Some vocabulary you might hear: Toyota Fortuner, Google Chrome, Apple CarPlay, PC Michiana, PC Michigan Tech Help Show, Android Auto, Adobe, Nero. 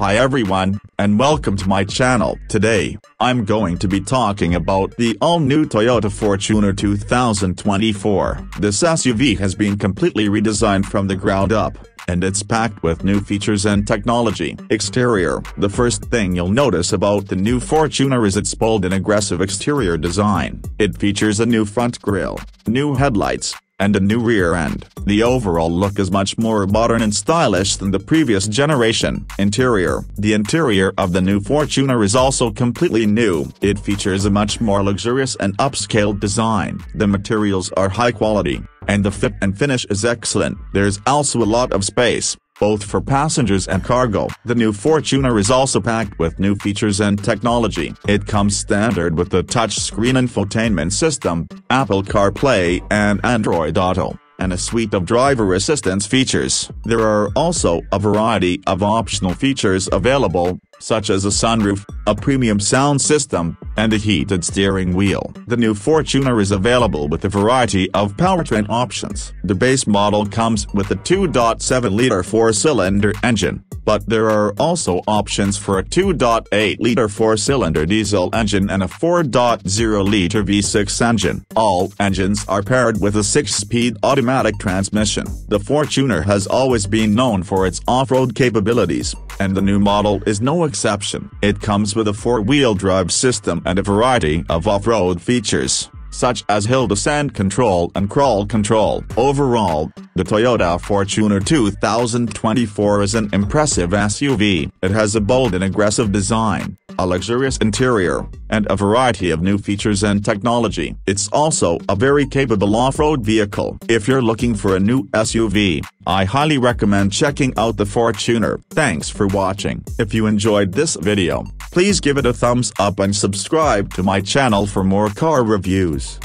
Hi everyone, and welcome to my channel. Today, I'm going to be talking about the all-new Toyota Fortuner 2024. This SUV has been completely redesigned from the ground up, and it's packed with new features and technology. Exterior. The first thing you'll notice about the new Fortuner is its bold and aggressive exterior design. It features a new front grille, new headlights, and a new rear end. The overall look is much more modern and stylish than the previous generation. Interior. The interior of the new Fortuner is also completely new. It features a much more luxurious and upscale design. The materials are high quality, and the fit and finish is excellent. There's also a lot of space, both for passengers and cargo. The new Fortuner is also packed with new features and technology. It comes standard with the touchscreen infotainment system, Apple CarPlay and Android Auto, and a suite of driver assistance features. There are also a variety of optional features available, such as a sunroof, a premium sound system, and a heated steering wheel. The new Fortuner is available with a variety of powertrain options. The base model comes with a 2.7-liter four-cylinder engine, but there are also options for a 2.8-liter four-cylinder diesel engine and a 4.0-liter V6 engine. All engines are paired with a 6-speed automatic transmission. The Fortuner has always been known for its off-road capabilities, and the new model is no exception. It comes with a four-wheel drive system and a variety of off-road features, such as hill descent control and crawl control. Overall, the Toyota Fortuner 2024 is an impressive SUV. It has a bold and aggressive design, a luxurious interior, and a variety of new features and technology. It's also a very capable off-road vehicle. If you're looking for a new SUV, I highly recommend checking out the Fortuner. Thanks for watching. If you enjoyed this video, please give it a thumbs up and subscribe to my channel for more car reviews.